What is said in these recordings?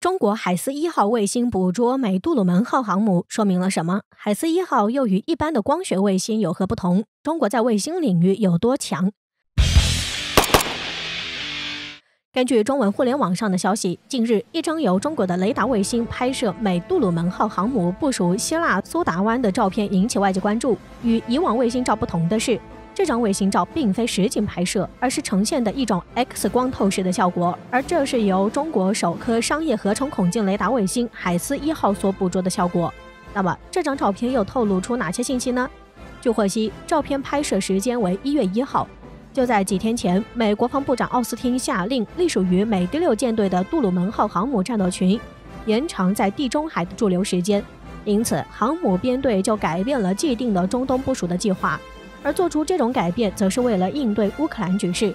中国海思一号卫星捕捉美杜鲁门号航母说明了什么？海思一号又与一般的光学卫星有何不同？中国在卫星领域有多强？根据中文互联网上的消息，近日，一张由中国的雷达卫星拍摄美杜鲁门号航母部署希腊苏达湾的照片引起外界关注。与以往卫星照不同的是，这张卫星照并非实景拍摄，而是呈现的一种 X 光透视的效果，而这是由中国首颗商业合成孔径雷达卫星海思一号所捕捉的效果。那么，这张照片又透露出哪些信息呢？据获悉，照片拍摄时间为1月1号。就在几天前，美国防部长奥斯汀下令隶属于美第6舰队的杜鲁门号航母战斗群延长在地中海的驻留时间，因此航母编队就改变了既定的中东部署的计划。而做出这种改变，则是为了应对乌克兰局势。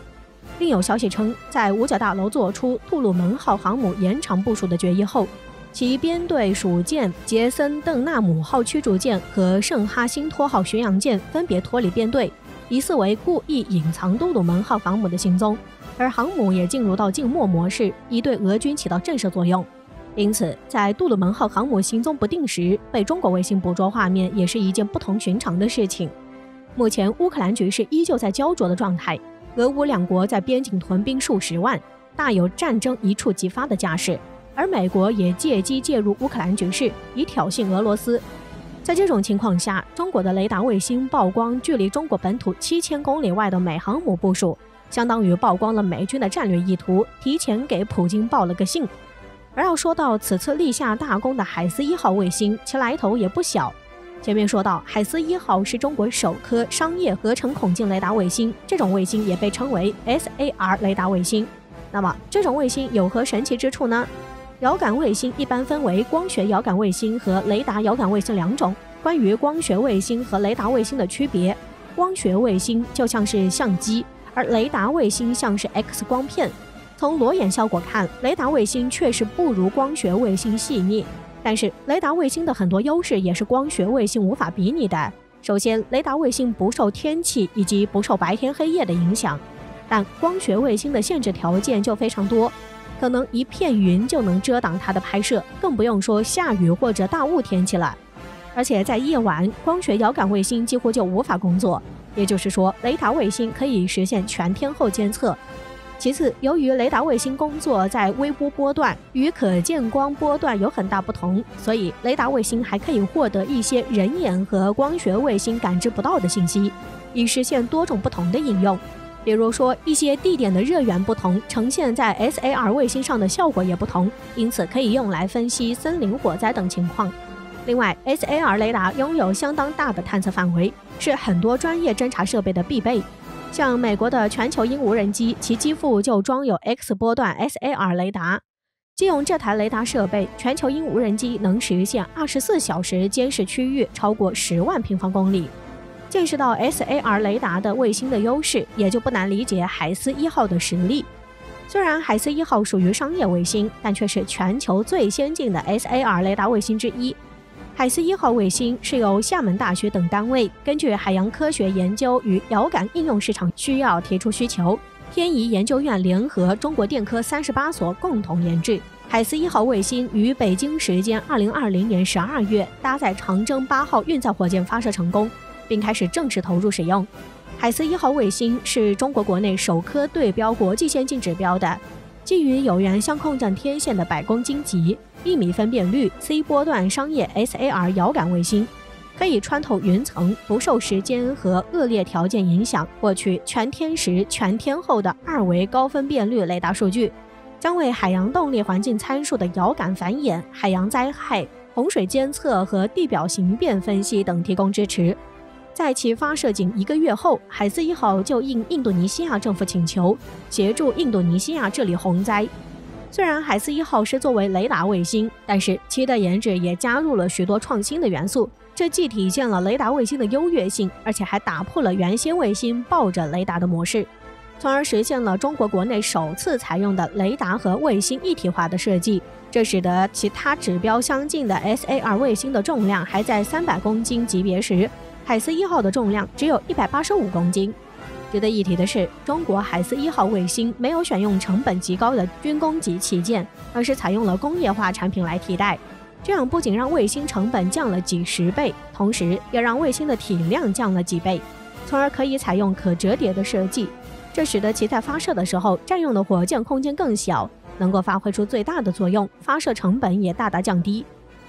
另有消息称，在五角大楼做出杜鲁门号航母延长部署的决议后，其编队属舰杰森·邓纳姆号驱逐舰和圣哈辛托号巡洋舰分别脱离编队，疑似为故意隐藏杜鲁门号航母的行踪，而航母也进入到静默模式，以对俄军起到震慑作用。因此，在杜鲁门号航母行踪不定时被中国卫星捕捉画面，也是一件不同寻常的事情。目前，乌克兰局势依旧在焦灼的状态，俄乌两国在边境屯兵数十万，大有战争一触即发的架势。而美国也借机介入乌克兰局势，以挑衅俄罗斯。在这种情况下，中国的雷达卫星曝光距离中国本土7000公里外的美航母部署，相当于曝光了美军的战略意图，提前给普京报了个信。而要说到此次立下大功的海思一号卫星，其来头也不小。前面说到，海思一号是中国首颗商业合成孔径雷达卫星，这种卫星也被称为 SAR 雷达卫星。那么，这种卫星有何神奇之处呢？遥感卫星一般分为光学遥感卫星和雷达遥感卫星两种。关于光学卫星和雷达卫星的区别，光学卫星就像是相机，而雷达卫星像是 X 光片。从裸眼效果看，雷达卫星确实不如光学卫星细腻，但是雷达卫星的很多优势也是光学卫星无法比拟的。首先，雷达卫星不受天气以及不受白天黑夜的影响，但光学卫星的限制条件就非常多。可能一片云就能遮挡它的拍摄，更不用说下雨或者大雾天气了。而且在夜晚，光学遥感卫星几乎就无法工作，也就是说，雷达卫星可以实现全天候监测。其次，由于雷达卫星工作在微波波段与可见光波段有很大不同，所以雷达卫星还可以获得一些人眼和光学卫星感知不到的信息，以实现多种不同的应用。比如说，一些地点的热源不同，呈现在 SAR 卫星上的效果也不同，因此可以用来分析森林火灾等情况。另外， SAR 雷达拥有相当大的探测范围，是很多专业侦察设备的必备。像美国的全球鹰无人机，其机腹就装有 X 波段 SAR 雷达。借用这台雷达设备，全球鹰无人机能实现24小时监视区域超过10万平方公里。见识到 SAR 雷达的卫星的优势，也就不难理解海思一号的实力。虽然海思一号属于商业卫星，但却是全球最先进的 SAR 雷达卫星之一。海思一号卫星是由厦门大学等单位根据海洋科学研究与遥感应用市场需要提出需求，天仪研究院联合中国电科38所共同研制。海思一号卫星于北京时间2020年12月搭载长征8号运载火箭发射成功，并开始正式投入使用。海思一号卫星是中国国内首颗对标国际先进指标的，基于有源相控站天线的100公斤级、1米分辨率 C 波段商业 SAR 遥感卫星，可以穿透云层，不受时间和恶劣条件影响，获取全天时、全天候的2维高分辨率雷达数据，将为海洋动力环境参数的遥感反演、海洋灾害、洪水监测和地表形变分析等提供支持。在其发射仅1个月后，海思一号就应印度尼西亚政府请求，协助印度尼西亚治理洪灾。虽然海思一号是作为雷达卫星，但是其的研制也加入了许多创新的元素，这既体现了雷达卫星的优越性，而且还打破了原先卫星抱着雷达的模式，从而实现了中国国内首次采用的雷达和卫星一体化的设计。这使得其他指标相近的 SAR 卫星的重量还在300公斤级别时，海思一号的重量只有185公斤。值得一提的是，中国海司1号卫星没有选用成本极高的军工级旗舰，而是采用了工业化产品来替代。这样不仅让卫星成本降了几十倍，同时也让卫星的体量降了几倍，从而可以采用可折叠的设计。这使得其在发射的时候占用的火箭空间更小，能够发挥出最大的作用，发射成本也大大降低。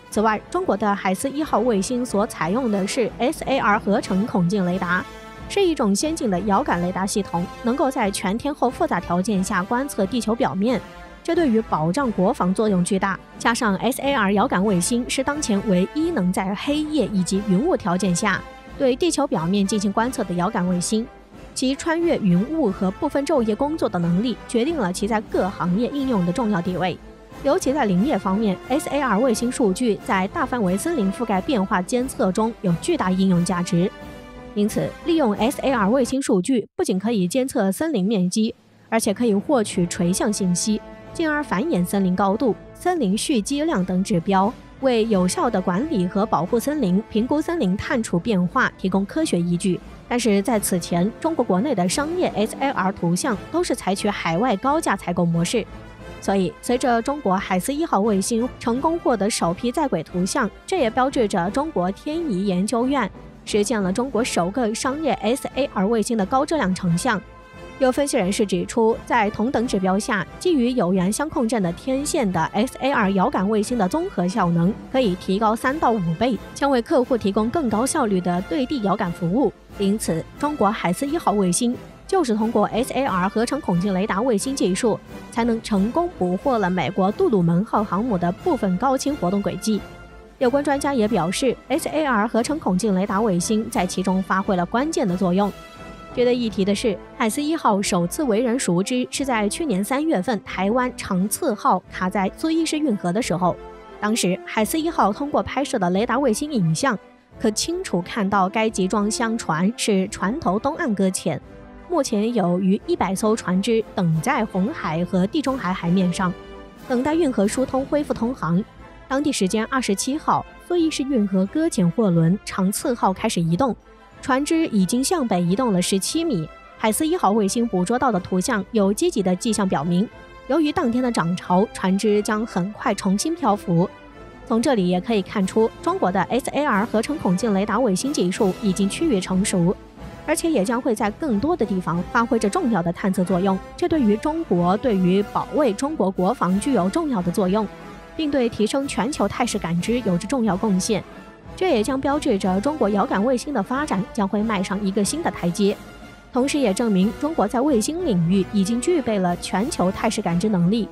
此外，中国的海司1号卫星所采用的是 SAR 合成孔径雷达，是一种先进的遥感雷达系统，能够在全天候复杂条件下观测地球表面，这对于保障国防作用巨大。加上 SAR 遥感卫星是当前唯一能在黑夜以及云雾条件下对地球表面进行观测的遥感卫星，其穿越云雾和部分昼夜工作的能力决定了其在各行业应用的重要地位。尤其在林业方面 ，SAR 卫星数据在大范围森林覆盖变化监测中有巨大应用价值。因此，利用 SAR 卫星数据不仅可以监测森林面积，而且可以获取垂向信息，进而繁衍森林高度、森林蓄积量等指标，为有效的管理和保护森林、评估森林碳储变化提供科学依据。但是在此前，中国国内的商业 SAR 图像都是采取海外高价采购模式。所以，随着中国海司1号卫星成功获得首批在轨图像，这也标志着中国天仪研究院实现了中国首个商业 SAR 卫星的高质量成像。有分析人士指出，在同等指标下，基于有源相控阵的天线的 SAR 遥感卫星的综合效能可以提高3到5倍，将为客户提供更高效率的对地遥感服务。因此，中国海司1号卫星就是通过 SAR 合成孔径雷达卫星技术，才能成功捕获了美国杜鲁门号航母的部分高清活动轨迹。有关专家也表示 ，SAR 合成孔径雷达卫星在其中发挥了关键的作用。值得一提的是，海司1号首次为人熟知是在去年3月份台湾长赐号卡在苏伊士运河的时候。当时，海司1号通过拍摄的雷达卫星影像，可清楚看到该集装箱船是船头东岸搁浅。目前有逾100艘船只等在红海和地中海海面上，等待运河疏通恢复通航。当地时间27号，苏伊士运河搁浅货轮长赐号开始移动，船只已经向北移动了17米。海司1号卫星捕捉到的图像有积极的迹象表明，由于当天的涨潮，船只将很快重新漂浮。从这里也可以看出，中国的 SAR 合成孔径雷达卫星技术已经趋于成熟，而且也将会在更多的地方发挥着重要的探测作用，这对于中国对于保卫中国国防具有重要的作用，并对提升全球态势感知有着重要贡献。这也将标志着中国遥感卫星的发展将会迈上一个新的台阶，同时也证明中国在卫星领域已经具备了全球态势感知能力。